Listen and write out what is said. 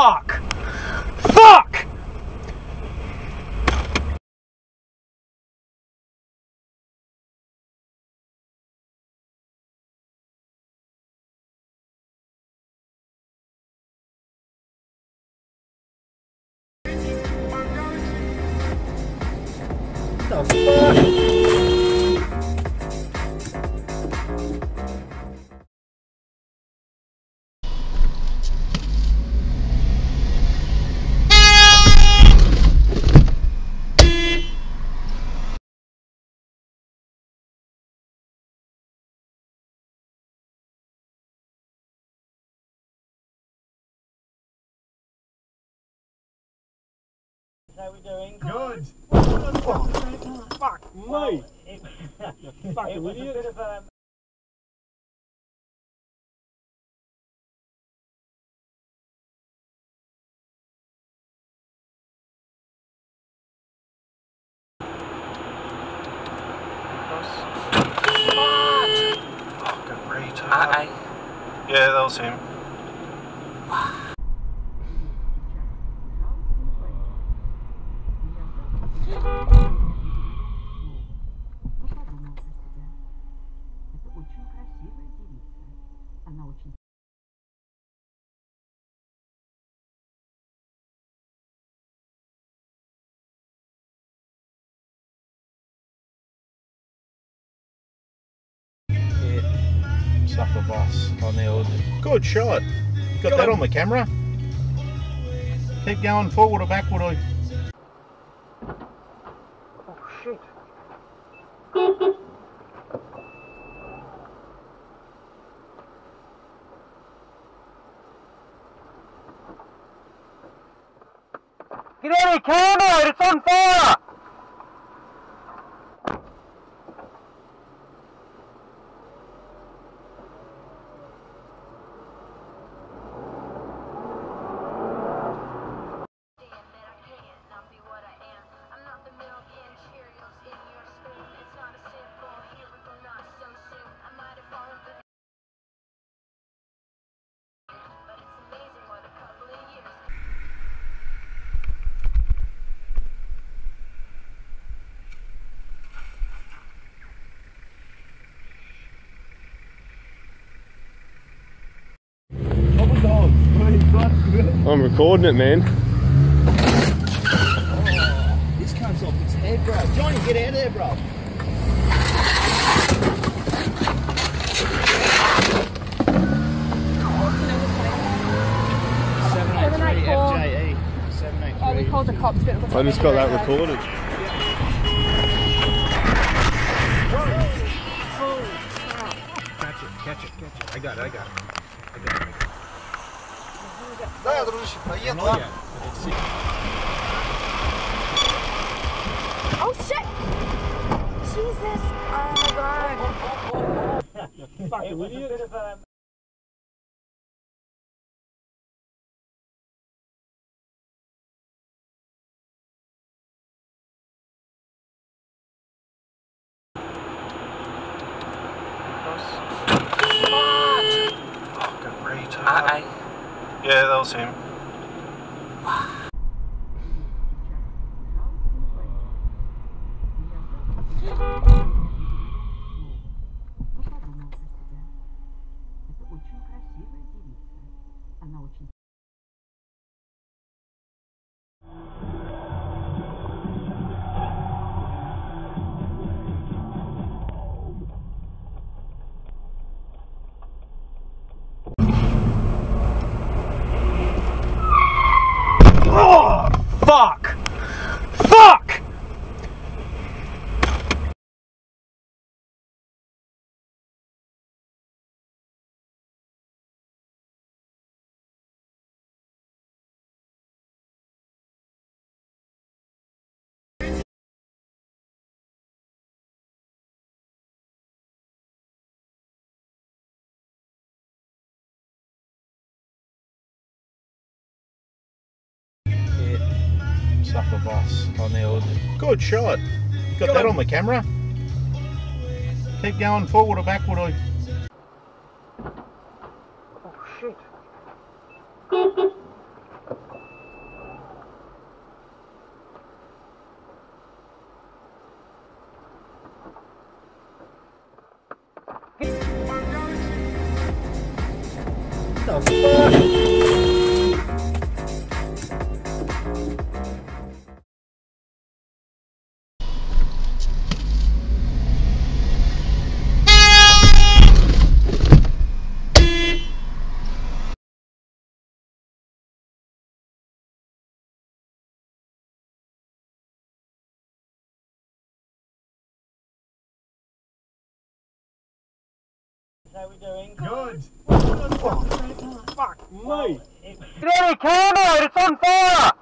Fuck! Fuck! What the fuck? How we doing? Good. Fuck me. You fucking idiot. Fucking retard. Yeah, that was him. Up a bus on the order. Good shot. Got that on the camera. Keep going forward or backward. Oh shit. Get out of the camera! It's on fire! I'm recording it, man. Oh, this cunt's off his head, bro. Johnny, get out of there, bro. Oh, we called the cops, but it was I just got that recorded. Catch it, catch it, catch it. I got it. Да, дружище, поехал. Oh shit! Jesus! Oh my god! Fucking idiot! Fucking retard! Yeah, that was him. Fuck! Fuck! Up a bus on the order. Good shot. Got that on the camera. Keep going forward or backward. Oh shit. How we doing? Good. Fuck me! It's on fire!